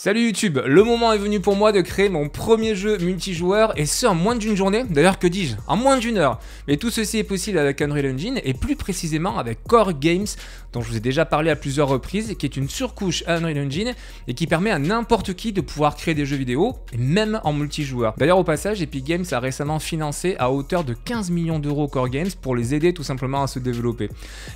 Salut YouTube, le moment est venu pour moi de créer mon premier jeu multijoueur et ce en moins d'une journée, d'ailleurs que dis-je, en moins d'une heure. Mais tout ceci est possible avec Unreal Engine et plus précisément avec Core Games dont je vous ai déjà parlé à plusieurs reprises, qui est une surcouche à Unreal Engine et qui permet à n'importe qui de pouvoir créer des jeux vidéo, et même en multijoueur. D'ailleurs au passage, Epic Games a récmément financé à hauteur de 15 millions d'euros Core Games pour les aider tout simplement à se développer.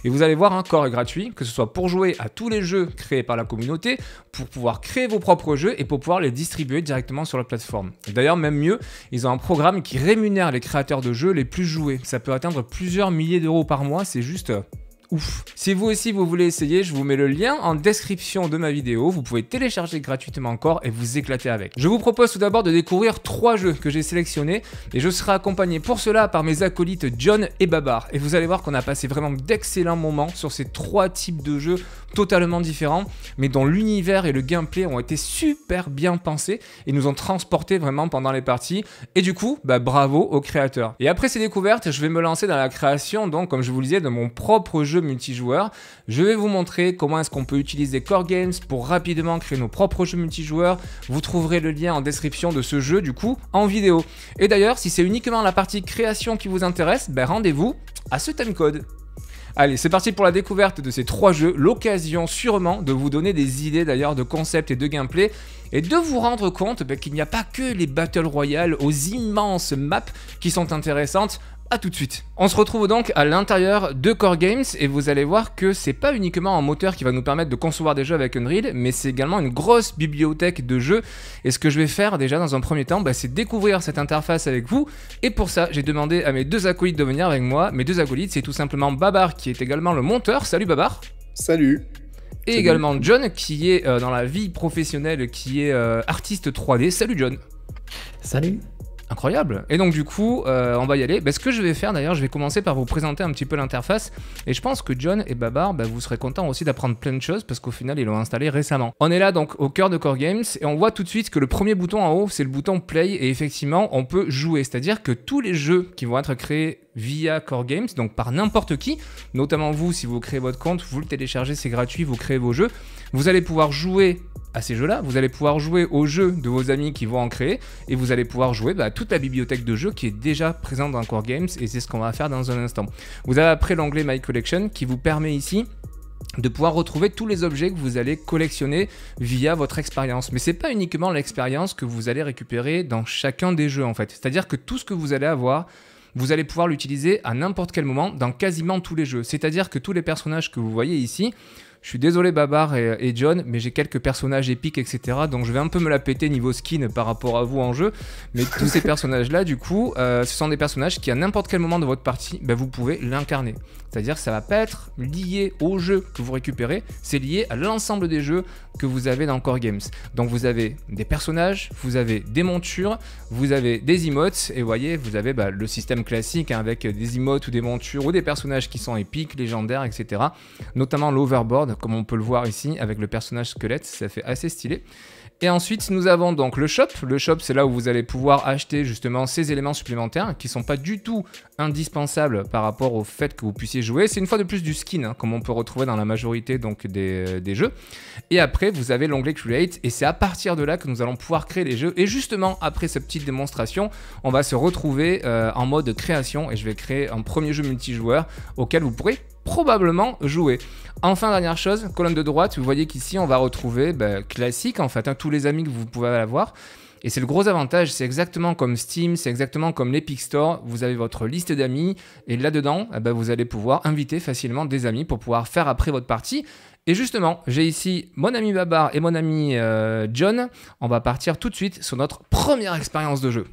Et vous allez voir, Core est gratuit, que ce soit pour jouer à tous les jeux créés par la communauté, pour pouvoir créer vos propres jeux et pour pouvoir les distribuer directement sur la plateforme. D'ailleurs, même mieux, ils ont un programme qui rémunère les créateurs de jeux les plus joués. Ça peut atteindre plusieurs milliers d'euros par mois, c'est juste... ouf. Si vous aussi vous voulez essayer, je vous mets le lien en description de ma vidéo, vous pouvez télécharger gratuitement Core et vous éclater avec. Je vous propose tout d'abord de découvrir 3 jeux que j'ai sélectionnés et je serai accompagné pour cela par mes acolytes John et Babar. Et vous allez voir qu'on a passé vraiment d'excellents moments sur ces 3 types de jeux totalement différents, mais dont l'univers et le gameplay ont été super bien pensés et nous ont transportés vraiment pendant les parties. Et du coup, bravo aux créateurs. Et après ces découvertes, je vais me lancer dans la création, donc comme je vous le disais, de mon propre jeu multijoueur. Je vais vous montrer comment est-ce qu'on peut utiliser Core Games pour rapidement créer nos propres jeux multijoueurs. Vous trouverez le lien en description de ce jeu du coup en vidéo. Et d'ailleurs, si c'est uniquement la partie création qui vous intéresse, rendez-vous à ce timecode. Allez, c'est parti pour la découverte de ces 3 jeux, l'occasion sûrement de vous donner des idées d'ailleurs de concepts et de gameplay et de vous rendre compte qu'il n'y a pas que les Battle Royale aux immenses maps qui sont intéressantes. A tout de suite. On se retrouve donc à l'intérieur de Core Games et vous allez voir que c'est pas uniquement un moteur qui va nous permettre de concevoir des jeux avec Unreal, mais c'est également une grosse bibliothèque de jeux. Et ce que je vais faire déjà dans un premier temps, c'est découvrir cette interface avec vous. Et pour ça, j'ai demandé à mes 2 acolytes de venir avec moi. Mes 2 acolytes, c'est tout simplement Babar qui est également le monteur. Salut Babar. Salut. Et également John qui est dans la vie professionnelle, qui est artiste 3D. Salut John. Salut. Incroyable. Et donc du coup, on va y aller. Ce que je vais faire d'ailleurs, je vais commencer par vous présenter un petit peu l'interface. Et je pense que John et Babar, vous serez contents aussi d'apprendre plein de choses parce qu'au final, ils l'ont installé récemment. On est là donc au cœur de Core Games et on voit tout de suite que le premier bouton en haut, c'est le bouton Play et effectivement, on peut jouer. C'est-à-dire que tous les jeux qui vont être créés via Core Games, donc par n'importe qui, notamment vous, si vous créez votre compte, vous le téléchargez, c'est gratuit, vous créez vos jeux. Vous allez pouvoir jouer à ces jeux-là, vous allez pouvoir jouer aux jeux de vos amis qui vont en créer et vous allez pouvoir jouer à toute la bibliothèque de jeux qui est déjà présente dans Core Games et c'est ce qu'on va faire dans un instant. Vous avez après l'onglet My Collection qui vous permet ici de pouvoir retrouver tous les objets que vous allez collectionner via votre expérience. Mais c'est pas uniquement l'expérience que vous allez récupérer dans chacun des jeux en fait. C'est-à-dire que tout ce que vous allez avoir, vous allez pouvoir l'utiliser à n'importe quel moment dans quasiment tous les jeux. C'est-à-dire que tous les personnages que vous voyez ici, je suis désolé Babar et John, mais j'ai quelques personnages épiques, etc. Donc je vais un peu me la péter niveau skin par rapport à vous en jeu. Mais tous ces personnages-là, du coup, ce sont des personnages qui, à n'importe quel moment de votre partie, vous pouvez l'incarner. C'est-à-dire que ça ne va pas être lié au jeu que vous récupérez, c'est lié à l'ensemble des jeux que vous avez dans Core Games. Donc vous avez des personnages, vous avez des montures, vous avez des emotes, et vous voyez, vous avez le système classique hein, avec des emotes ou des montures ou des personnages qui sont épiques, légendaires, etc. Notamment l'overboard, comme on peut le voir ici avec le personnage squelette, ça fait assez stylé. Et ensuite nous avons donc le shop. Le shop, c'est là où vous allez pouvoir acheter justement ces éléments supplémentaires qui sont pas du tout indispensables par rapport au fait que vous puissiez jouer. C'est une fois de plus du skin hein, comme on peut retrouver dans la majorité donc des jeux. Et après vous avez l'onglet create et c'est à partir de là que nous allons pouvoir créer les jeux. Et justement après cette petite démonstration, on va se retrouver en mode création et je vais créer un premier jeu multijoueur auquel vous pourrez probablement jouer. Enfin, dernière chose, colonne de droite, vous voyez qu'ici on va retrouver classique en fait, hein, tous les amis que vous pouvez avoir. Et c'est le gros avantage, c'est exactement comme Steam, c'est exactement comme l'Epic Store, vous avez votre liste d'amis et là-dedans, vous allez pouvoir inviter facilement des amis pour pouvoir faire après votre partie. Et justement, j'ai ici mon ami Babar et mon ami John. On va partir tout de suite sur notre première expérience de jeu.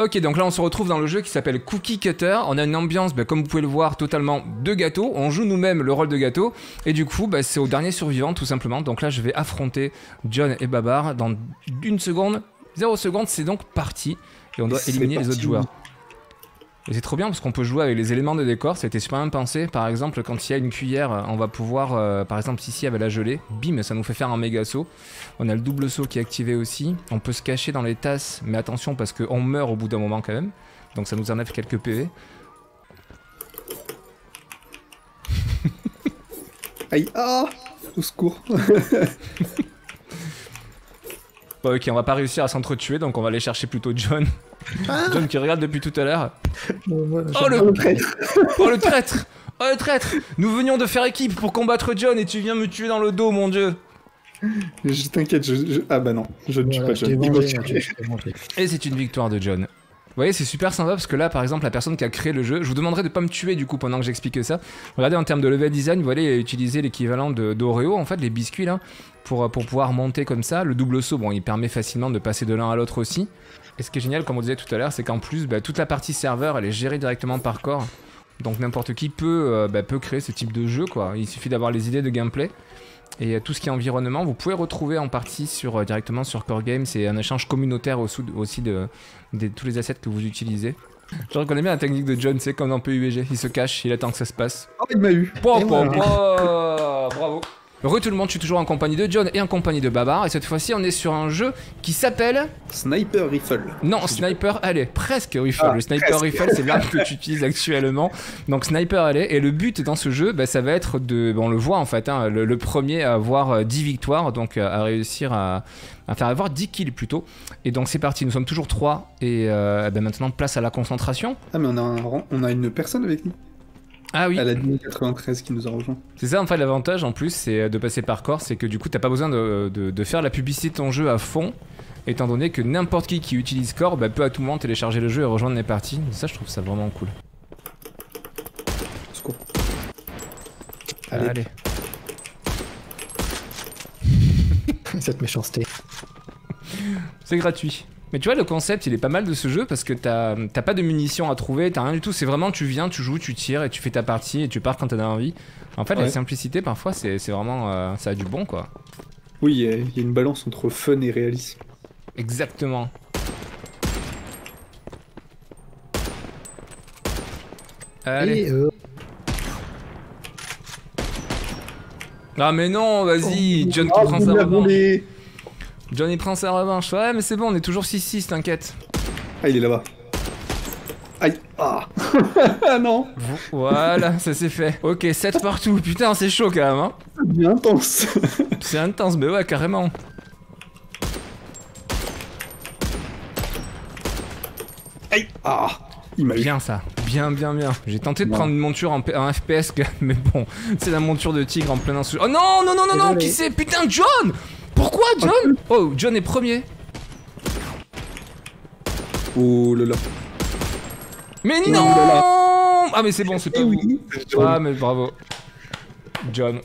Ok, donc là on se retrouve dans le jeu qui s'appelle Cookie Cutter. On a une ambiance, comme vous pouvez le voir, totalement de gâteau. On joue nous-mêmes le rôle de gâteau. Et du coup, c'est au dernier survivant tout simplement. Donc là, je vais affronter John et Babar dans 1 seconde. 0 secondes, c'est donc parti. Et on doit éliminer les autres joueurs. Et c'est trop bien parce qu'on peut jouer avec les éléments de décor, ça a été super bien pensé. Par exemple, quand il y a une cuillère, on va pouvoir, par exemple ici avec la gelée, bim, ça nous fait faire un méga saut. On a le double saut qui est activé aussi. On peut se cacher dans les tasses, mais attention parce qu'on meurt au bout d'un moment quand même. Donc ça nous enlève quelques PV. Aïe, ah, au secours. Bah ok, on va pas réussir à s'entretuer, donc on va aller chercher plutôt John. John qui regarde depuis tout à l'heure. Oh le traître. Nous venions de faire équipe pour combattre John et tu viens me tuer dans le dos, mon dieu. Je t'inquiète, ah bah non, je ne tue pas John. Et c'est une victoire de John. Vous voyez, c'est super sympa parce que là, par exemple, la personne qui a créé le jeu, je vous demanderai de pas me tuer du coup pendant que j'explique ça. Regardez, en termes de level design, vous allez utiliser l'équivalent d'Oreo, en fait, les biscuits là, pour pouvoir monter comme ça. Le double saut, bon, il permet facilement de passer de l'un à l'autre aussi. Et ce qui est génial, comme on disait tout à l'heure, c'est qu'en plus, bah, toute la partie serveur, elle est gérée directement par Core. Donc n'importe qui peut créer ce type de jeu, quoi. Il suffit d'avoir les idées de gameplay. Et tout ce qui est environnement, vous pouvez retrouver en partie directement sur Core Games. C'est un échange communautaire aussi de tous les assets que vous utilisez. Je reconnais bien la technique de John, c'est comme dans PUBG. Il se cache, il attend que ça se passe. Oh, il m'a eu. Bravo. Heureux tout le monde, je suis toujours en compagnie de John et en compagnie de Babar. Et cette fois-ci, on est sur un jeu qui s'appelle... Sniper Rifle. Non, Sniper Alley. Presque Rifle. Ah, le Sniper presque. Rifle, c'est l'arme que tu utilises actuellement. Donc Sniper Alley. Et le but dans ce jeu, bah, ça va être de... Bon, on le voit en fait, hein, le premier à avoir 10 victoires, donc à réussir à faire avoir 10 kills plutôt. Et donc c'est parti, nous sommes toujours 3. Et bah, maintenant, place à la concentration. Ah mais on a une personne avec nous. Ah oui. À la 93 qui nous a rejoint. C'est ça en fait l'avantage en plus, c'est de passer par Core, c'est que du coup t'as pas besoin de faire la publicité de ton jeu à fond, étant donné que n'importe qui utilise Core bah, peut à tout moment télécharger le jeu et rejoindre les parties. Ça je trouve ça vraiment cool. Allez. Cette méchanceté. C'est gratuit. Mais tu vois, le concept, il est pas mal de ce jeu parce que t'as pas de munitions à trouver, t'as rien du tout. C'est vraiment, tu viens, tu joues, tu tires et tu fais ta partie et tu pars quand t'en as envie. En fait, ouais. La simplicité, parfois, c'est vraiment... ça a du bon, quoi. Oui, il y a une balance entre fun et réalisme. Exactement. Allez. Ah mais non, vas-y, John qui prend sa revanche. Johnny prend sa revanche. Ouais, mais c'est bon, on est toujours 6-6, t'inquiète. Ah, il est là-bas. Aïe. Ah non. Voilà, ça c'est fait. Ok, 7 partout. Putain, c'est chaud quand même, hein. C'est bien intense. C'est intense, mais ouais, carrément. Aïe. Ah. Il m'a eu. Bien ça. Bien. J'ai tenté de prendre une monture en FPS, mais bon, c'est la monture de tigre en plein insu. Oh non, qui c'est? Putain, John! Pourquoi John? Oh, John est premier. Oh là là. Mais non. Ah mais c'est bon, c'est pas vous. Ah mais bravo John.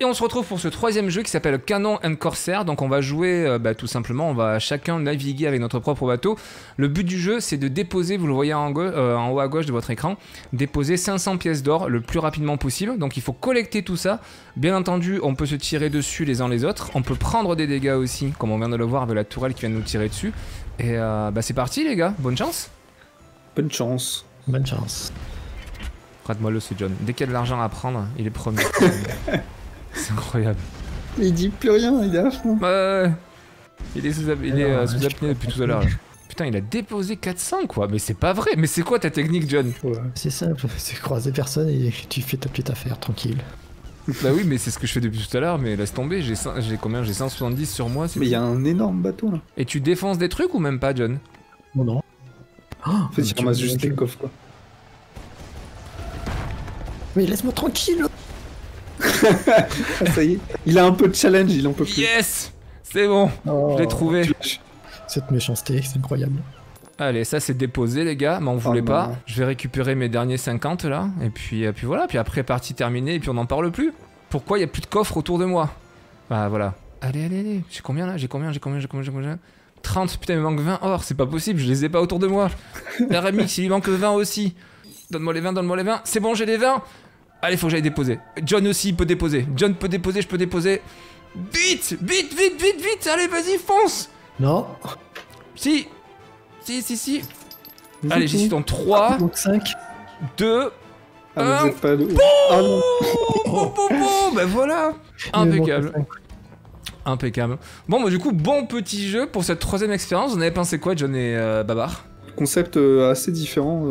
Et on se retrouve pour ce troisième jeu qui s'appelle Cannon and Corsair. Donc on va jouer tout simplement, on va chacun naviguer avec notre propre bateau. Le but du jeu c'est de déposer, vous le voyez en haut à gauche de votre écran, déposer 500 pièces d'or le plus rapidement possible. Donc il faut collecter tout ça. Bien entendu on peut se tirer dessus les uns les autres. On peut prendre des dégâts aussi, comme on vient de le voir avec la tourelle qui vient de nous tirer dessus. Et c'est parti les gars, bonne chance. Bonne chance. Bonne chance. Rate-moi le, c'est John. Dès qu'il y a de l'argent à prendre, il est premier. C'est incroyable. Il dit plus rien, il est à fond. Il est sous-apnée depuis tout à l'heure. Putain, il a déposé 400 quoi, mais c'est pas vrai. Mais c'est quoi ta technique, John? Ouais, c'est simple, c'est croiser personne et tu fais ta petite affaire tranquille. Bah oui, mais c'est ce que je fais depuis tout à l'heure, mais laisse tomber, j'ai combien? J'ai 170 sur moi. Mais il y a un énorme bateau là. Et tu défonces des trucs ou même pas, John? Non, non. En fait, il ramasse juste les coffres quoi. Mais laisse-moi tranquille. Ça y est, il a un peu de challenge, il en peut plus. Yes, c'est bon, je l'ai trouvé. Cette méchanceté, c'est incroyable. Allez, ça c'est déposé les gars, m'en voulez pas. Je vais récupérer mes derniers 50 là, et puis voilà, puis après partie terminée, et puis on n'en parle plus. Pourquoi il n'y a plus de coffre autour de moi? Bah voilà. Allez, j'ai combien là? J'ai combien 30, putain il me manque 20 or, c'est pas possible, je les ai pas autour de moi. La Rémix, il manque 20 aussi. Donne-moi les 20, c'est bon j'ai les 20. Allez, faut que j'aille déposer. John aussi peut déposer. John peut déposer, je peux déposer. Vite. Allez, vas-y, fonce. Non. Si. Allez, j'y suis dans 3. 5. 2. 1. Boum. Boum. Ben voilà. Impeccable. Bon, bah du coup, bon petit jeu pour cette troisième expérience. Vous en avez pensé quoi, John et Babar? Concept assez différent.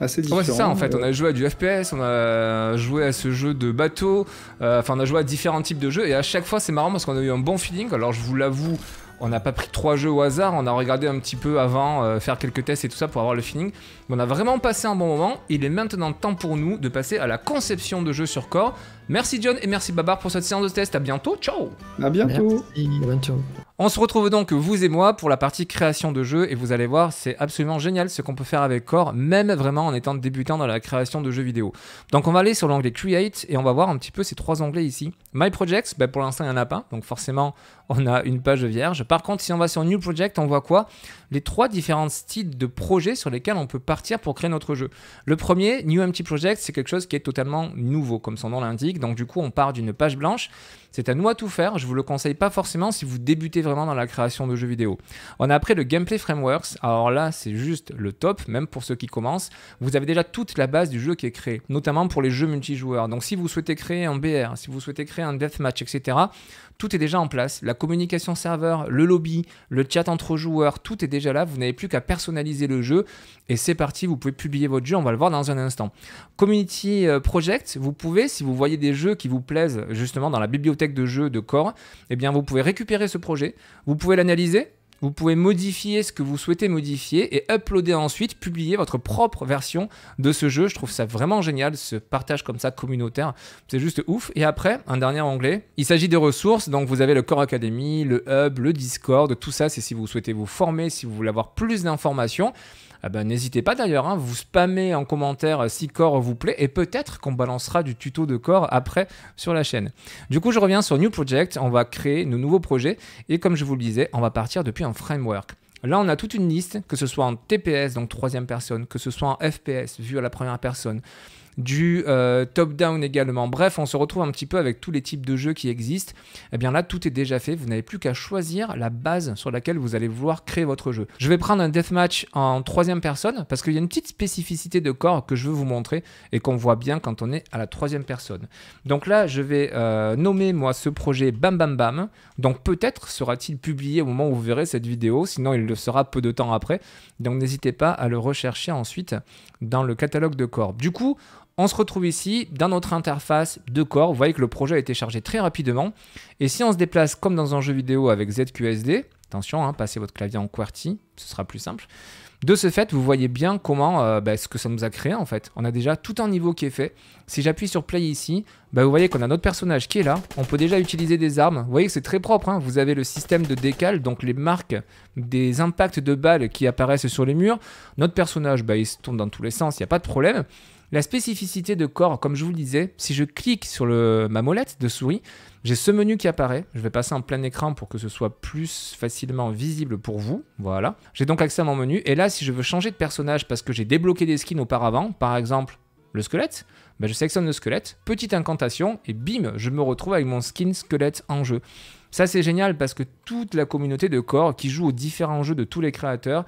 Ouais, c'est ça en fait, on a joué à du FPS, on a joué à ce jeu de bateau, enfin on a joué à différents types de jeux et à chaque fois c'est marrant parce qu'on a eu un bon feeling. Alors je vous l'avoue, on n'a pas pris 3 jeux au hasard, on a regardé un petit peu avant, faire quelques tests et tout ça pour avoir le feeling. Mais on a vraiment passé un bon moment. Il est maintenant temps pour nous de passer à la conception de jeux sur Core. Merci John et merci Babar pour cette séance de test. À bientôt, ciao. À bientôt. Merci. On se retrouve donc, vous et moi, pour la partie création de jeux. Et vous allez voir, c'est absolument génial ce qu'on peut faire avec Core, même vraiment en étant débutant dans la création de jeux vidéo. Donc on va aller sur l'onglet Create et on va voir un petit peu ces 3 onglets ici. My Projects, ben pour l'instant il n'y en a pas, donc forcément on a une page vierge. Par contre, si on va sur New Project, on voit quoi? Les 3 différents styles de projets sur lesquels on peut partir pour créer notre jeu. Le premier, New Empty Project, c'est quelque chose qui est totalement nouveau, comme son nom l'indique. Donc du coup, on part d'une page blanche. C'est à nous à tout faire. Je vous le conseille pas forcément si vous débutez vraiment dans la création de jeux vidéo. On a après le Gameplay Frameworks. Alors là, c'est juste le top, même pour ceux qui commencent. Vous avez déjà toute la base du jeu qui est créée, notamment pour les jeux multijoueurs. Donc si vous souhaitez créer un BR, si vous souhaitez créer un deathmatch, etc., tout est déjà en place. La communication serveur, le lobby, le chat entre joueurs, tout est déjà là. Vous n'avez plus qu'à personnaliser le jeu et c'est parti. Vous pouvez publier votre jeu, on va le voir dans un instant. Community Project, vous pouvez, si vous voyez des jeux qui vous plaisent justement dans la bibliothèque de jeux de Core, eh bien vous pouvez récupérer ce projet, vous pouvez l'analyser. Vous pouvez modifier ce que vous souhaitez modifier et uploader ensuite, publier votre propre version de ce jeu. Je trouve ça vraiment génial, ce partage comme ça communautaire. C'est juste ouf. Et après, un dernier onglet. Il s'agit des ressources. Donc, vous avez le Core Academy, le Hub, le Discord. Tout ça, c'est si vous souhaitez vous former, si vous voulez avoir plus d'informations. Ah ben, n'hésitez pas d'ailleurs, hein, vous spammez en commentaire si Core vous plaît et peut-être qu'on balancera du tuto de Core après sur la chaîne. Du coup, je reviens sur New Project, on va créer nos nouveaux projets et comme je vous le disais, on va partir depuis un framework. Là, on a toute une liste, que ce soit en TPS, donc 3e personne, que ce soit en FPS, vue à la 1re personne, du top-down également. Bref, on se retrouve un petit peu avec tous les types de jeux qui existent. Et bien là, tout est déjà fait. Vous n'avez plus qu'à choisir la base sur laquelle vous allez vouloir créer votre jeu. Je vais prendre un deathmatch en 3e personne parce qu'il y a une petite spécificité de Core que je veux vous montrer et qu'on voit bien quand on est à la 3e personne. Donc là, je vais nommer moi ce projet Bam Bam Bam. Donc peut-être sera-t-il publié au moment où vous verrez cette vidéo. Sinon, il le sera peu de temps après. Donc n'hésitez pas à le rechercher ensuite dans le catalogue de Core. Du coup, on se retrouve ici dans notre interface de Core. Vous voyez que le projet a été chargé très rapidement. Et si on se déplace comme dans un jeu vidéo avec ZQSD, attention, hein, passez votre clavier en QWERTY, ce sera plus simple. De ce fait, vous voyez bien comment ce que ça nous a créé en fait. On a déjà tout un niveau qui est fait. Si j'appuie sur Play ici, vous voyez qu'on a notre personnage qui est là. On peut déjà utiliser des armes. Vous voyez que c'est très propre, hein. Vous avez le système de décal, donc les marques des impacts de balles qui apparaissent sur les murs. Notre personnage, il se tourne dans tous les sens, il n'y a pas de problème. La spécificité de Core, comme je vous le disais, si je clique sur ma molette de souris, j'ai ce menu qui apparaît. Je vais passer en plein écran pour que ce soit plus facilement visible pour vous. Voilà. J'ai donc accès à mon menu. Et là, si je veux changer de personnage parce que j'ai débloqué des skins auparavant, par exemple le squelette, je sélectionne le squelette, petite incantation, et bim, je me retrouve avec mon skin squelette en jeu. Ça, c'est génial parce que toute la communauté de Core qui joue aux différents jeux de tous les créateurs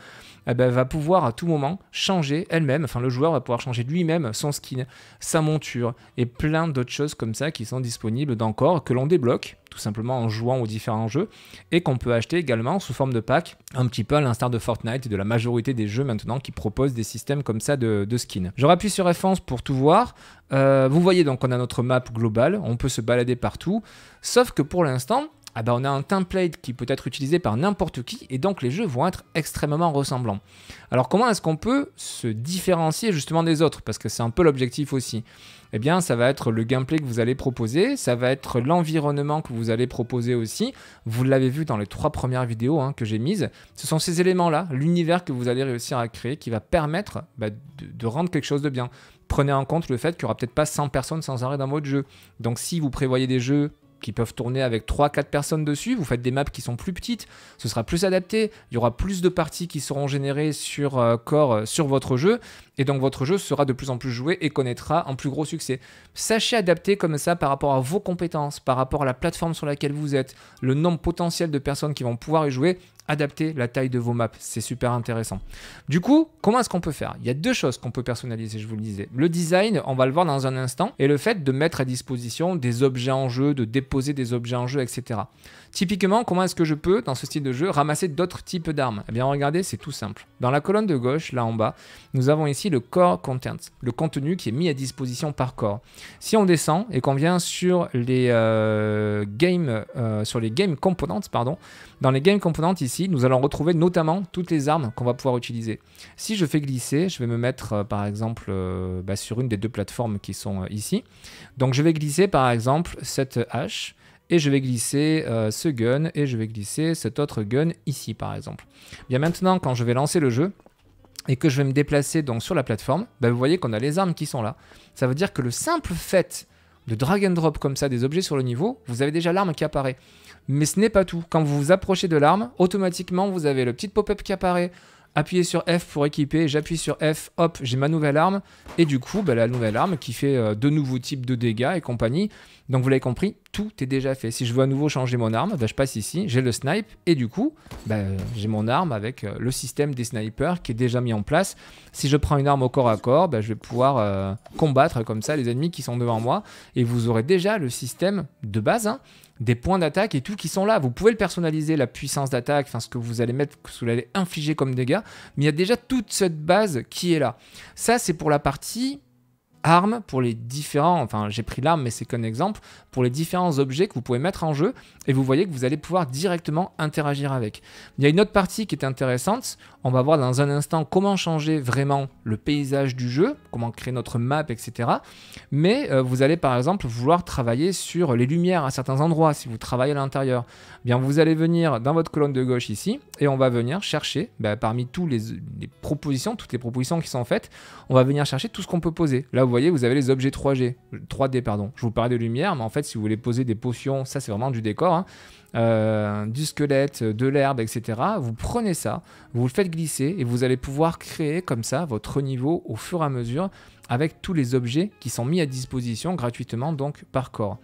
va pouvoir à tout moment changer elle-même. Enfin, le joueur va pouvoir changer lui-même son skin, sa monture et plein d'autres choses comme ça qui sont disponibles dans Core que l'on débloque tout simplement en jouant aux différents jeux et qu'on peut acheter également sous forme de pack, un petit peu à l'instar de Fortnite et de la majorité des jeux maintenant qui proposent des systèmes comme ça de skins. Je rappuie sur F11 pour tout voir. Vous voyez donc qu'on a notre map globale, on peut se balader partout, sauf que pour l'instant, on a un template qui peut être utilisé par n'importe qui et donc les jeux vont être extrêmement ressemblants. Alors comment est-ce qu'on peut se différencier justement des autres? Parce que c'est un peu l'objectif aussi. Eh bien, ça va être le gameplay que vous allez proposer, ça va être l'environnement que vous allez proposer aussi. Vous l'avez vu dans les 3 premières vidéos que j'ai mises. Ce sont ces éléments-là, l'univers que vous allez réussir à créer qui va permettre de rendre quelque chose de bien. Prenez en compte le fait qu'il n'y aura peut-être pas 100 personnes sans arrêt dans votre jeu. Donc si vous prévoyez des jeux qui peuvent tourner avec 3-4 personnes dessus, vous faites des maps qui sont plus petites, ce sera plus adapté, il y aura plus de parties qui seront générées sur Core, sur votre jeu, et donc votre jeu sera de plus en plus joué et connaîtra un plus gros succès. Sachez adapter comme ça par rapport à vos compétences, par rapport à la plateforme sur laquelle vous êtes, le nombre potentiel de personnes qui vont pouvoir y jouer, adapter la taille de vos maps, c'est super intéressant. Du coup, comment est-ce qu'on peut faire? Il y a 2 choses qu'on peut personnaliser, je vous le disais. Le design, on va le voir dans un instant, et le fait de mettre à disposition des objets en jeu, de déposer des objets en jeu, etc. Typiquement, comment est-ce que je peux, dans ce style de jeu, ramasser d'autres types d'armes? Eh bien, regardez, c'est tout simple. Dans la colonne de gauche, là en bas, nous avons ici aussi le core content, le contenu qui est mis à disposition par core. Si on descend et qu'on vient sur les game components, pardon, dans les game components ici, nous allons retrouver notamment toutes les armes qu'on va pouvoir utiliser. Si je fais glisser, je vais me mettre par exemple sur une des deux plateformes qui sont ici. Donc je vais glisser par exemple cette hache. Et je vais glisser ce gun, et je vais glisser cet autre gun ici par exemple. Bien maintenant, quand je vais lancer le jeu, et que je vais me déplacer donc sur la plateforme, vous voyez qu'on a les armes qui sont là. Ça veut dire que le simple fait de drag and drop comme ça des objets sur le niveau, vous avez déjà l'arme qui apparaît. Mais ce n'est pas tout. Quand vous vous approchez de l'arme, automatiquement vous avez le petit pop-up qui apparaît. Appuyez sur F pour équiper, j'appuie sur F, hop, j'ai ma nouvelle arme. Et du coup, la nouvelle arme qui fait de nouveaux types de dégâts et compagnie. Donc vous l'avez compris, tout est déjà fait. Si je veux à nouveau changer mon arme, je passe ici, j'ai le snipe. Et du coup, j'ai mon arme avec le système des snipers qui est déjà mis en place. Si je prends une arme au corps à corps, je vais pouvoir combattre comme ça les ennemis qui sont devant moi. Et vous aurez déjà le système de base, hein, des points d'attaque et tout qui sont là. Vous pouvez le personnaliser, la puissance d'attaque, ce que vous allez mettre, ce que vous allez infliger comme dégâts, mais il y a déjà toute cette base qui est là. Ça, c'est pour la partie armes, pour les différents, j'ai pris l'arme, mais c'est qu'un exemple, pour les différents objets que vous pouvez mettre en jeu, et vous voyez que vous allez pouvoir directement interagir avec. Il y a une autre partie qui est intéressante, on va voir dans un instant comment changer vraiment le paysage du jeu, comment créer notre map, etc. Mais vous allez par exemple vouloir travailler sur les lumières à certains endroits, si vous travaillez à l'intérieur. Bien, vous allez venir dans votre colonne de gauche ici, et on va venir chercher, parmi toutes les propositions, qui sont faites, on va venir chercher tout ce qu'on peut poser. Là, vous voyez, vous avez les objets 3D, pardon. Je vous parlais de lumière, mais en fait, si vous voulez poser des potions, ça c'est vraiment du décor, hein, du squelette, de l'herbe, etc. Vous prenez ça, vous le faites glisser et vous allez pouvoir créer comme ça votre niveau au fur et à mesure avec tous les objets qui sont mis à disposition gratuitement donc par core.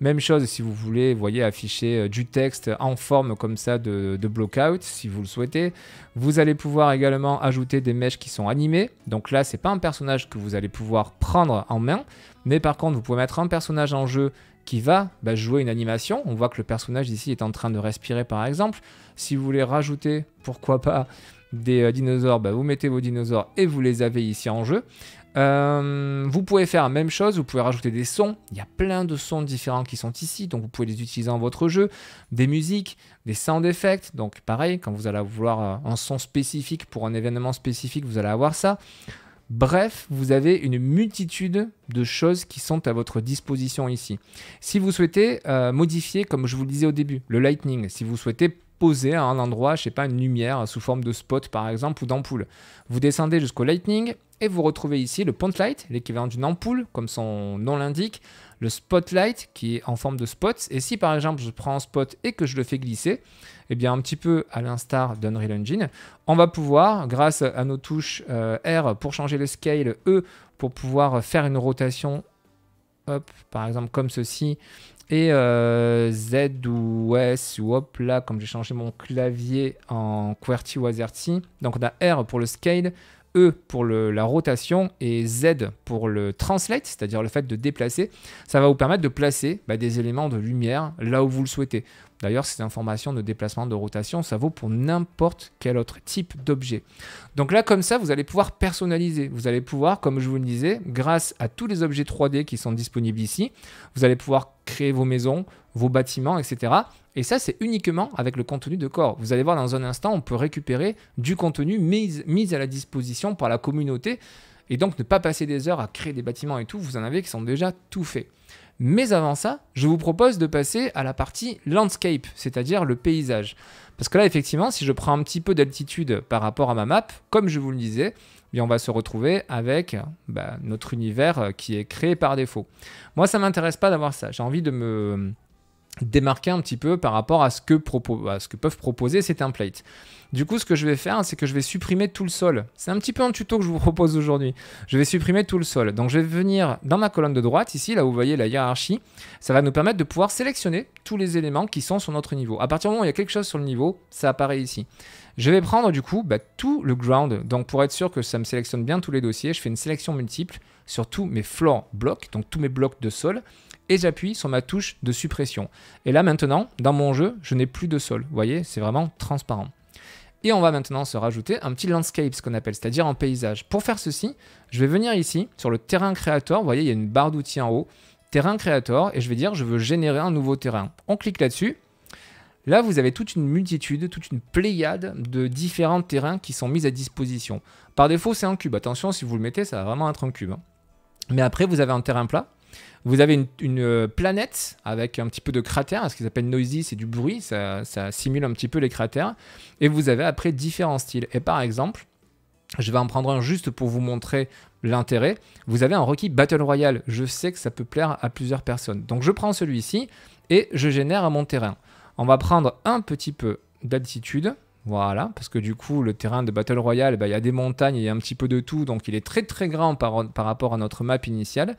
Même chose si vous voulez, voyez, afficher du texte en forme comme ça de blockout, si vous le souhaitez. Vous allez pouvoir également ajouter des mèches qui sont animées. Donc là, c'est pas un personnage que vous allez pouvoir prendre en main, mais par contre, vous pouvez mettre un personnage en jeu qui va jouer une animation. On voit que le personnage ici est en train de respirer par exemple. Si vous voulez rajouter, pourquoi pas, des dinosaures, vous mettez vos dinosaures et vous les avez ici en jeu. Vous pouvez faire la même chose, vous pouvez rajouter des sons, il y a plein de sons différents qui sont ici, donc vous pouvez les utiliser dans votre jeu, des musiques, des sound effects, donc pareil, quand vous allez vouloir un son spécifique pour un événement spécifique, vous allez avoir ça. Bref, vous avez une multitude de choses qui sont à votre disposition ici. Si vous souhaitez modifier, comme je vous le disais au début, le lightning, si vous souhaitez poser à un endroit, je sais pas, une lumière sous forme de spot par exemple ou d'ampoule. Vous descendez jusqu'au lightning et vous retrouvez ici le point light, l'équivalent d'une ampoule comme son nom l'indique, le spotlight qui est en forme de spot. Et si par exemple je prends un spot et que je le fais glisser, eh bien un petit peu à l'instar d'Unreal Engine, on va pouvoir, grâce à nos touches R pour changer le scale, E pour pouvoir faire une rotation, hop, par exemple comme ceci, et Z ou S ou hop là, comme j'ai changé mon clavier en QWERTY ou AZERTY. Donc on a R pour le scale, E pour la rotation et Z pour le translate, c'est-à-dire le fait de déplacer. Ça va vous permettre de placer des éléments de lumière là où vous le souhaitez. D'ailleurs, ces informations de déplacement, de rotation, ça vaut pour n'importe quel autre type d'objet. Donc là, comme ça, vous allez pouvoir personnaliser. Vous allez pouvoir, comme je vous le disais, grâce à tous les objets 3D qui sont disponibles ici, vous allez pouvoir créer vos maisons, vos bâtiments, etc. Et ça, c'est uniquement avec le contenu de core. Vous allez voir dans un instant, on peut récupérer du contenu mis à la disposition par la communauté et donc ne pas passer des heures à créer des bâtiments et tout. Vous en avez qui sont déjà tout faits. Mais avant ça, je vous propose de passer à la partie landscape, c'est-à-dire le paysage. Parce que là, effectivement, si je prends un petit peu d'altitude par rapport à ma map, comme je vous le disais, on va se retrouver avec notre univers qui est créé par défaut. Moi, ça ne m'intéresse pas d'avoir ça. J'ai envie de me démarquer un petit peu par rapport à ce que, peuvent proposer ces templates. Du coup, ce que je vais faire, c'est que je vais supprimer tout le sol. C'est un petit peu un tuto que je vous propose aujourd'hui. Je vais supprimer tout le sol. Donc, je vais venir dans ma colonne de droite, ici, là où vous voyez la hiérarchie. Ça va nous permettre de pouvoir sélectionner tous les éléments qui sont sur notre niveau. À partir du moment où il y a quelque chose sur le niveau, ça apparaît ici. Je vais prendre, du coup, tout le ground. Donc, pour être sûr que ça me sélectionne bien tous les dossiers, je fais une sélection multiple sur tous mes floor blocks, donc tous mes blocs de sol. Et j'appuie sur ma touche de suppression. Et là, maintenant, dans mon jeu, je n'ai plus de sol. Vous voyez, c'est vraiment transparent. Et on va maintenant se rajouter un petit landscape, ce qu'on appelle, c'est-à-dire un paysage. Pour faire ceci, je vais venir ici, sur le terrain creator, vous voyez, il y a une barre d'outils en haut, terrain creator, et je vais dire, je veux générer un nouveau terrain. On clique là-dessus. Là, vous avez toute une multitude, toute une pléiade de différents terrains qui sont mis à disposition. Par défaut, c'est un cube. Attention, si vous le mettez, ça va vraiment être un cube. Mais après, vous avez un terrain plat. Vous avez une planète avec un petit peu de cratères, ce qu'ils appellent noisy, c'est du bruit, ça simule un petit peu les cratères. Et vous avez après différents styles. Et par exemple, je vais en prendre un juste pour vous montrer l'intérêt. Vous avez un requis Battle Royale. Je sais que ça peut plaire à plusieurs personnes. Donc je prends celui-ci et je génère mon terrain. On va prendre un petit peu d'altitude, voilà, parce que du coup, le terrain de Battle Royale, bah, il y a des montagnes, il y a un petit peu de tout, donc il est très très grand par rapport à notre map initiale.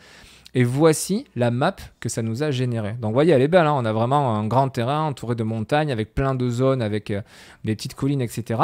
Et voici la map que ça nous a générée. Donc vous voyez, elle est belle, hein, on a vraiment un grand terrain entouré de montagnes, avec plein de zones, avec des petites collines, etc.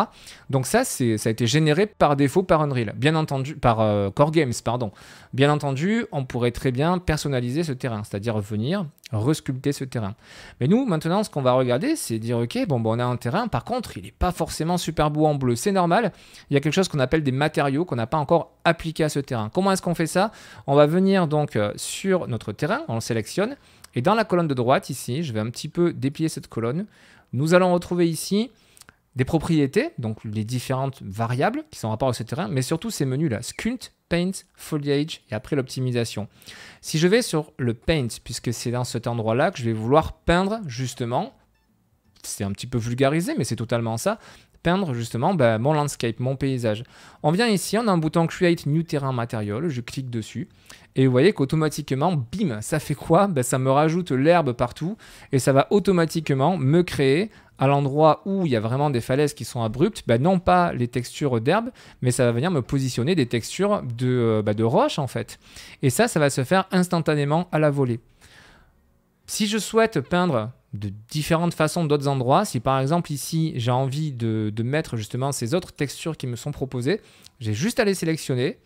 Donc ça a été généré par défaut par Unreal, bien entendu, par Core Games, pardon. Bien entendu, on pourrait très bien personnaliser ce terrain, c'est-à-dire venir resculpter ce terrain. Mais nous, maintenant, ce qu'on va regarder, c'est dire, ok, bon, on a un terrain, par contre, il n'est pas forcément super beau en bleu, c'est normal, il y a quelque chose qu'on appelle des matériaux qu'on n'a pas encore appliqués à ce terrain. Comment est-ce qu'on fait ça? On va venir donc sur notre terrain, on le sélectionne, et dans la colonne de droite, ici, je vais un petit peu déplier cette colonne, nous allons retrouver ici des propriétés, donc les différentes variables qui sont en rapport à ce terrain, mais surtout ces menus-là, Sculpt, Paint, Foliage, et après l'optimisation. Si je vais sur le Paint, puisque c'est dans cet endroit-là que je vais vouloir peindre, justement, c'est un petit peu vulgarisé, mais c'est totalement ça, peindre justement mon landscape, mon paysage. On vient ici, on a un bouton Create New Terrain Material, je clique dessus, et vous voyez qu'automatiquement, bim, ça fait quoi? Ça me rajoute l'herbe partout, et ça va automatiquement me créer à l'endroit où il y a vraiment des falaises qui sont abruptes, non pas les textures d'herbe, mais ça va venir me positionner des textures de roche en fait. Et ça va se faire instantanément à la volée. Si je souhaite peindre de différentes façons d'autres endroits, si par exemple ici j'ai envie de mettre justement ces autres textures qui me sont proposées, j'ai juste à les sélectionner.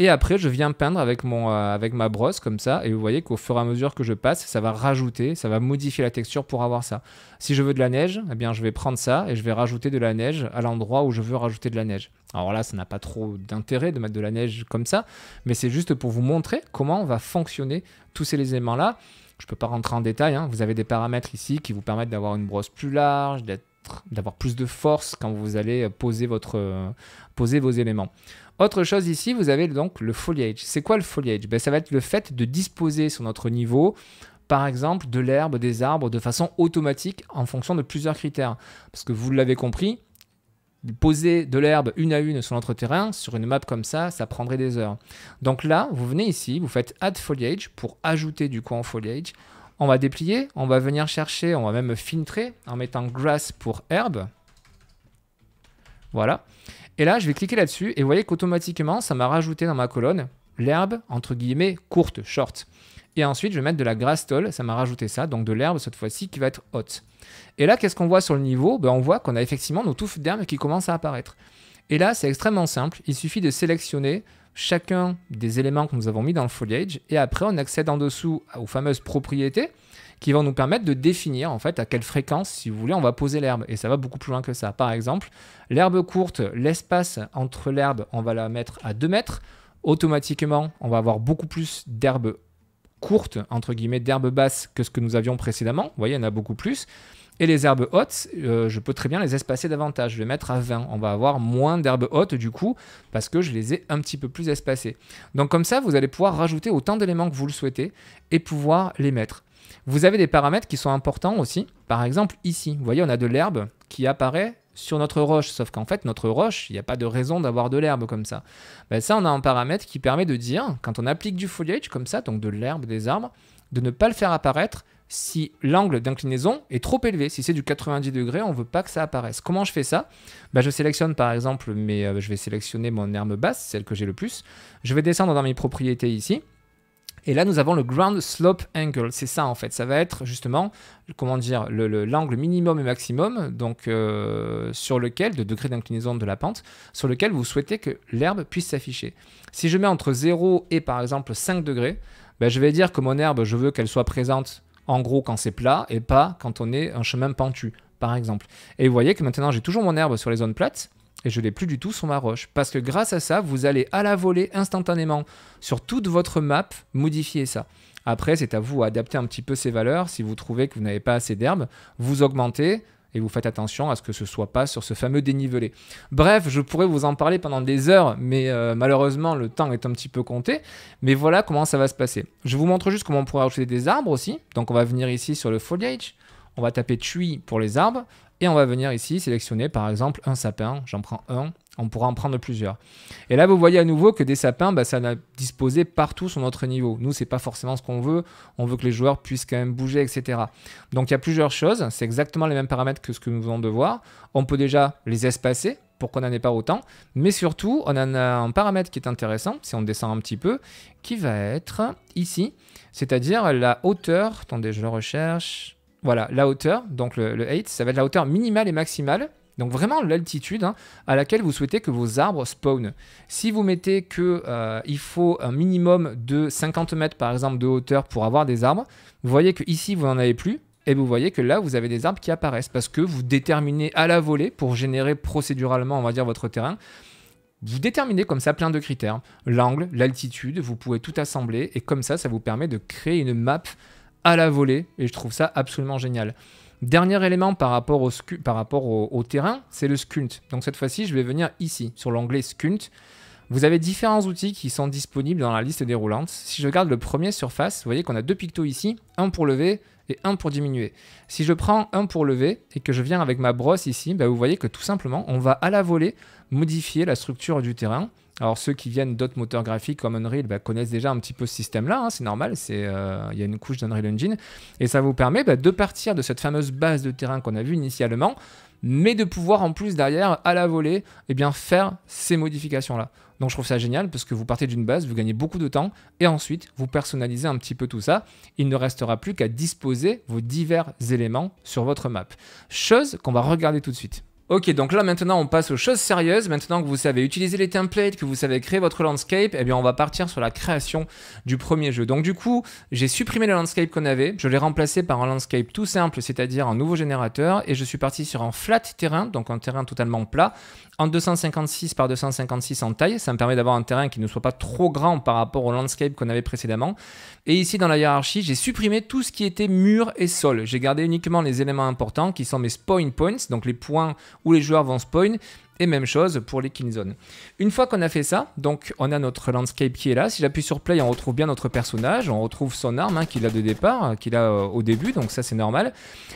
Et après, je viens peindre avec ma brosse comme ça. Et vous voyez qu'au fur et à mesure que je passe, ça va rajouter, ça va modifier la texture pour avoir ça. Si je veux de la neige, eh bien, je vais prendre ça et je vais rajouter de la neige à l'endroit où je veux rajouter de la neige. Alors là, ça n'a pas trop d'intérêt de mettre de la neige comme ça. Mais c'est juste pour vous montrer comment on va fonctionner tous ces éléments-là. Je ne peux pas rentrer en détail, hein. Vous avez des paramètres ici qui vous permettent d'avoir une brosse plus large, d'avoir plus de force quand vous allez poser vos éléments. Autre chose ici, vous avez donc le foliage. C'est quoi le foliage? Ça va être le fait de disposer sur notre niveau, par exemple, de l'herbe, des arbres, de façon automatique en fonction de plusieurs critères. Parce que vous l'avez compris, poser de l'herbe une à une sur notre terrain, sur une map comme ça, ça prendrait des heures. Donc là, vous venez ici, vous faites Add Foliage pour ajouter du coin foliage. On va déplier, on va venir chercher, on va même filtrer en mettant grass pour herbe. Voilà. Et là, je vais cliquer là-dessus et vous voyez qu'automatiquement, ça m'a rajouté dans ma colonne l'herbe, entre guillemets, courte, short. Et ensuite, je vais mettre de la grass tall, ça m'a rajouté ça, donc de l'herbe cette fois-ci qui va être haute. Et là, qu'est-ce qu'on voit sur le niveau? On voit qu'on a effectivement nos touffes d'herbe qui commencent à apparaître. Et là, c'est extrêmement simple, il suffit de sélectionner chacun des éléments que nous avons mis dans le foliage et après on accède en dessous aux fameuses propriétés qui vont nous permettre de définir en fait à quelle fréquence, si vous voulez, on va poser l'herbe et ça va beaucoup plus loin que ça. Par exemple, l'herbe courte, l'espace entre l'herbe, on va la mettre à 2 mètres. Automatiquement, on va avoir beaucoup plus d'herbe courte, entre guillemets, d'herbe basse que ce que nous avions précédemment. Vous voyez, il y en a beaucoup plus. Et les herbes hautes, je peux très bien les espacer davantage. Je vais mettre à 20. On va avoir moins d'herbes hautes du coup, parce que je les ai un petit peu plus espacées. Donc comme ça, vous allez pouvoir rajouter autant d'éléments que vous le souhaitez et pouvoir les mettre. Vous avez des paramètres qui sont importants aussi. Par exemple, ici, vous voyez, on a de l'herbe qui apparaît sur notre roche. Sauf qu'en fait, notre roche, il n'y a pas de raison d'avoir de l'herbe comme ça. Ça, on a un paramètre qui permet de dire, quand on applique du foliage comme ça, donc de l'herbe, des arbres, de ne pas le faire apparaître si l'angle d'inclinaison est trop élevé. Si c'est du 90 degrés, on ne veut pas que ça apparaisse. Comment je fais ça? Je sélectionne par exemple, je vais sélectionner mon herbe basse, celle que j'ai le plus. Je vais descendre dans mes propriétés ici. Et là, nous avons le Ground Slope Angle. C'est ça en fait. Ça va être justement, comment dire, l'angle minimum et maximum, donc sur lequel, de degré d'inclinaison de la pente, sur lequel vous souhaitez que l'herbe puisse s'afficher. Si je mets entre 0 et par exemple 5 degrés, je vais dire que mon herbe, je veux qu'elle soit présente en gros quand c'est plat et pas quand on est un chemin pentu. par exemple. Et vous voyez que maintenant j'ai toujours mon herbe sur les zones plates et je ne l'ai plus du tout sur ma roche. Parce que grâce à ça, vous allez à la volée instantanément sur toute votre map modifier ça. Après, c'est à vous d'adapter un petit peu ces valeurs. Si vous trouvez que vous n'avez pas assez d'herbe, vous augmentez et vous faites attention à ce que ce ne soit pas sur ce fameux dénivelé. Bref, je pourrais vous en parler pendant des heures, mais malheureusement, le temps est un petit peu compté. Mais voilà comment ça va se passer. Je vous montre juste comment on pourrait rajouter des arbres aussi. Donc, on va venir ici sur le foliage. On va taper tree pour les arbres. Et on va venir ici sélectionner par exemple un sapin. J'en prends un. On pourra en prendre plusieurs. Et là, vous voyez à nouveau que des sapins, ça n'a disposé partout sur notre niveau. Nous, c'est pas forcément ce qu'on veut. On veut que les joueurs puissent quand même bouger, etc. Donc, il y a plusieurs choses. C'est exactement les mêmes paramètres que ce que nous venons de voir. On peut déjà les espacer pour qu'on n'en ait pas autant. Mais surtout, on en a un paramètre qui est intéressant, si on descend un petit peu, qui va être ici. C'est-à-dire la hauteur. Attendez, je le recherche. Voilà, la hauteur, donc le height, ça va être la hauteur minimale et maximale. Donc vraiment l'altitude à laquelle vous souhaitez que vos arbres spawnent. Si vous mettez qu'il faut un minimum de 50 mètres par exemple de hauteur pour avoir des arbres, vous voyez qu'ici vous n'en avez plus et vous voyez que là vous avez des arbres qui apparaissent parce que vous déterminez à la volée pour générer procéduralement, on va dire, votre terrain. Vous déterminez comme ça plein de critères, l'angle, l'altitude, vous pouvez tout assembler et comme ça, ça vous permet de créer une map à la volée et je trouve ça absolument génial. Dernier élément par rapport au terrain, c'est le sculpt. Donc cette fois-ci, je vais venir ici, sur l'onglet sculpt. Vous avez différents outils qui sont disponibles dans la liste déroulante. Si je regarde le premier surface, vous voyez qu'on a deux pictos ici, un pour lever et un pour diminuer. Si je prends un pour lever et que je viens avec ma brosse ici, vous voyez que tout simplement, on va à la volée modifier la structure du terrain. Alors ceux qui viennent d'autres moteurs graphiques comme Unreal connaissent déjà un petit peu ce système-là, c'est normal, il y a une couche d'Unreal Engine, et ça vous permet de partir de cette fameuse base de terrain qu'on a vue initialement, mais de pouvoir en plus derrière, à la volée, faire ces modifications-là. Donc je trouve ça génial parce que vous partez d'une base, vous gagnez beaucoup de temps, et ensuite vous personnalisez un petit peu tout ça, il ne restera plus qu'à disposer vos divers éléments sur votre map. Chose qu'on va regarder tout de suite. Ok, donc là maintenant on passe aux choses sérieuses. Maintenant que vous savez utiliser les templates, que vous savez créer votre landscape, eh bien on va partir sur la création du premier jeu. Donc du coup, j'ai supprimé le landscape qu'on avait, je l'ai remplacé par un landscape tout simple, c'est-à-dire un nouveau générateur, et je suis parti sur un flat terrain, donc un terrain totalement plat, en 256 par 256 en taille. Ça me permet d'avoir un terrain qui ne soit pas trop grand par rapport au landscape qu'on avait précédemment. Et ici dans la hiérarchie, j'ai supprimé tout ce qui était mur et sol. J'ai gardé uniquement les éléments importants qui sont mes spawn points, donc les points où les joueurs vont spawn, et même chose pour les killzones. Une fois qu'on a fait ça, donc on a notre landscape qui est là. Si j'appuie sur play, on retrouve bien notre personnage, on retrouve son arme qu'il a de départ, qu'il a au début, donc ça c'est normal.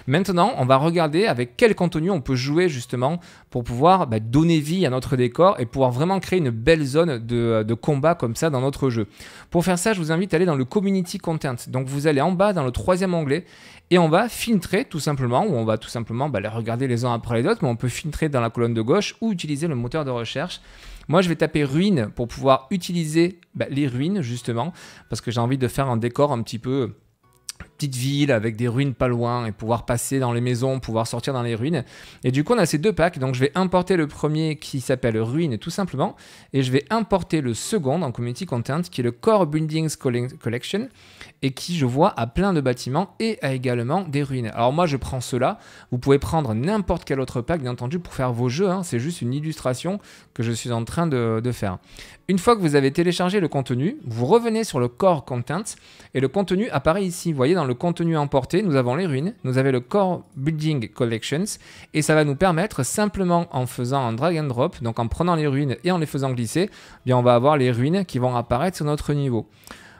Maintenant, on va regarder avec quel contenu on peut jouer justement pour pouvoir donner vie à notre décor et pouvoir vraiment créer une belle zone de combat comme ça dans notre jeu. Pour faire ça, je vous invite à aller dans le community content. Donc vous allez en bas dans le troisième onglet et on va filtrer tout simplement, ou on va tout simplement les regarder les uns après les autres, mais on peut filtrer dans la colonne de gauche ou utiliser le moteur de recherche. Moi, je vais taper ruines pour pouvoir utiliser les ruines justement, parce que j'ai envie de faire un décor un petit peu petite ville avec des ruines pas loin et pouvoir passer dans les maisons, pouvoir sortir dans les ruines. Et du coup, on a ces deux packs. Donc, je vais importer le premier qui s'appelle Ruines tout simplement et je vais importer le second en Community Content qui est le Core Buildings Collection et qui, je vois, a plein de bâtiments et a également des ruines. Alors, moi, je prends cela. Vous pouvez prendre n'importe quel autre pack, bien entendu, pour faire vos jeux. C'est juste une illustration que je suis en train de faire. Une fois que vous avez téléchargé le contenu, vous revenez sur le Core Content et le contenu apparaît ici. Vous voyez, dans le contenu emporté, nous avons les ruines, nous avons le Core Building Collections et ça va nous permettre simplement en faisant un drag and drop, donc en prenant les ruines et en les faisant glisser, on va avoir les ruines qui vont apparaître sur notre niveau.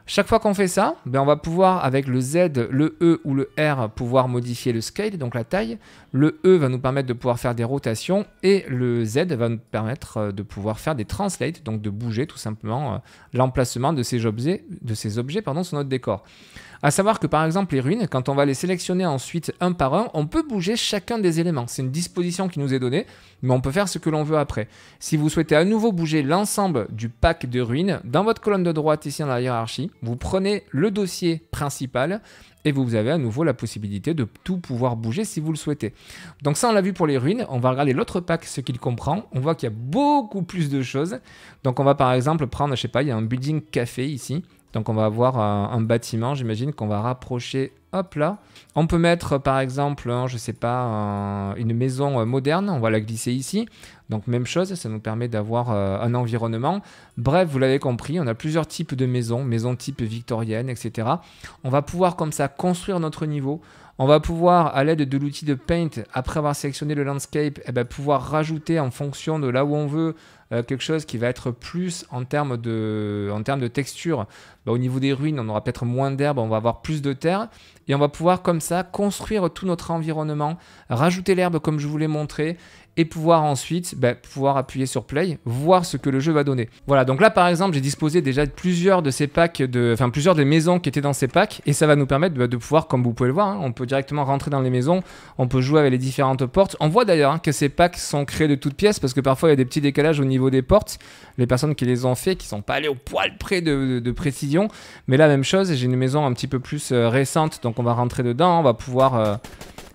Chaque fois qu'on fait ça, on va pouvoir avec le Z, le E ou le R pouvoir modifier le scale, donc la taille. Le E va nous permettre de pouvoir faire des rotations et le Z va nous permettre de pouvoir faire des translates, donc de bouger tout simplement l'emplacement de ces objets, sur notre décor. À savoir que par exemple les ruines, quand on va les sélectionner ensuite un par un, on peut bouger chacun des éléments. C'est une disposition qui nous est donnée, mais on peut faire ce que l'on veut après. Si vous souhaitez à nouveau bouger l'ensemble du pack de ruines, dans votre colonne de droite ici dans la hiérarchie, vous prenez le dossier principal et vous avez à nouveau la possibilité de tout pouvoir bouger si vous le souhaitez. Donc ça, on l'a vu pour les ruines. On va regarder l'autre pack, ce qu'il comprend. On voit qu'il y a beaucoup plus de choses. Donc on va par exemple prendre, je sais pas, il y a un building café ici. Donc on va avoir un bâtiment, j'imagine qu'on va rapprocher Hop là. On peut mettre par exemple, je sais pas, une maison moderne. On va la glisser ici. Donc même chose, ça nous permet d'avoir un environnement. Bref, vous l'avez compris, on a plusieurs types de maisons. Maisons type victorienne, etc. On va pouvoir comme ça construire notre niveau. On va pouvoir, à l'aide de l'outil de Paint, après avoir sélectionné le landscape, eh ben, pouvoir rajouter en fonction de là où on veut quelque chose qui va être plus en termes de texture. Ben, au niveau des ruines, on aura peut-être moins d'herbe, on va avoir plus de terre. Et on va pouvoir comme ça construire tout notre environnement, rajouter l'herbe comme je vous l'ai montré, et pouvoir ensuite pouvoir appuyer sur play, voir ce que le jeu va donner. Voilà, donc là par exemple, j'ai disposé déjà de plusieurs de ces packs, plusieurs des maisons qui étaient dans ces packs, et ça va nous permettre de pouvoir, comme vous pouvez le voir, hein, on peut directement rentrer dans les maisons, on peut jouer avec les différentes portes. On voit d'ailleurs que ces packs sont créés de toutes pièces, parce que parfois il y a des petits décalages au niveau des portes, les personnes qui les ont fait, qui sont pas allées au poil près de précision, mais là même chose, j'ai une maison un petit peu plus récente, donc on va rentrer dedans, on va pouvoir...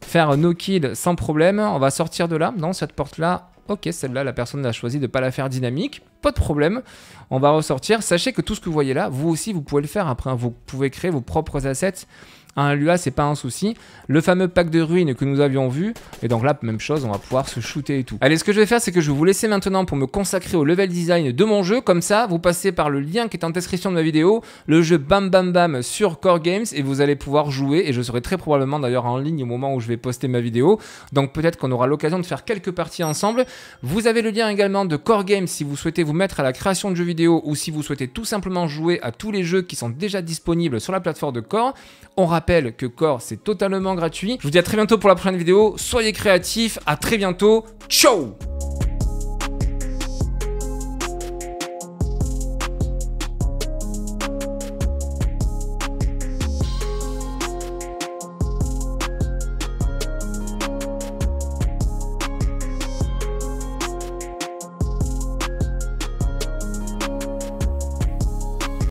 faire no kill sans problème, on va sortir de là, non, cette porte là, ok, celle-là, la personne a choisi de ne pas la faire dynamique, pas de problème, on va ressortir. Sachez que tout ce que vous voyez là, vous aussi vous pouvez le faire après, vous pouvez créer vos propres assets, un Lua, c'est pas un souci. Le fameux pack de ruines que nous avions vu, et donc là, même chose, on va pouvoir se shooter et tout. Allez, ce que je vais faire, c'est que je vais vous laisser maintenant pour me consacrer au level design de mon jeu. Comme ça, vous passez par le lien qui est en description de ma vidéo, le jeu Bam Bam Bam sur Core Games, et vous allez pouvoir jouer, et je serai très probablement d'ailleurs en ligne au moment où je vais poster ma vidéo, donc peut-être qu'on aura l'occasion de faire quelques parties ensemble. Vous avez le lien également de Core Games si vous souhaitez vous mettre à la création de jeux vidéo, ou si vous souhaitez tout simplement jouer à tous les jeux qui sont déjà disponibles sur la plateforme de Core. On rappelle que Core, c'est totalement gratuit. Je vous dis à très bientôt pour la prochaine vidéo. Soyez créatifs, à très bientôt. Ciao!